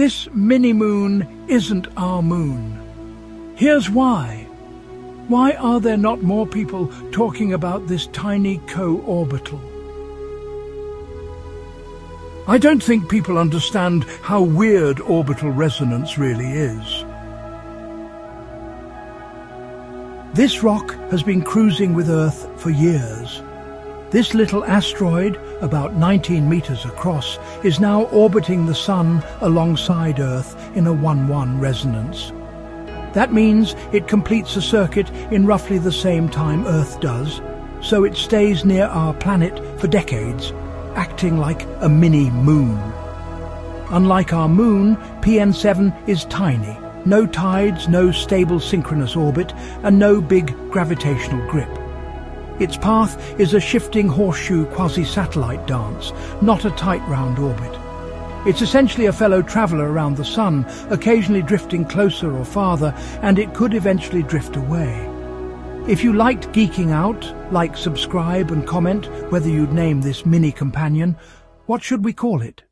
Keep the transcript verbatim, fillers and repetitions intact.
This mini-moon isn't our moon. Here's why. Why are there not more people talking about this tiny co-orbital? I don't think people understand how weird orbital resonance really is. This rock has been cruising with Earth for years. This little asteroid, about nineteen meters across, is now orbiting the Sun alongside Earth in a one one resonance. That means it completes a circuit in roughly the same time Earth does, so it stays near our planet for decades, acting like a mini-moon. Unlike our moon, P N seven is tiny, no tides, no stable synchronous orbit, and no big gravitational grip. Its path is a shifting horseshoe quasi-satellite dance, not a tight round orbit. It's essentially a fellow traveller around the Sun, occasionally drifting closer or farther, and it could eventually drift away. If you liked geeking out, like, subscribe and comment whether you'd name this mini companion. What should we call it?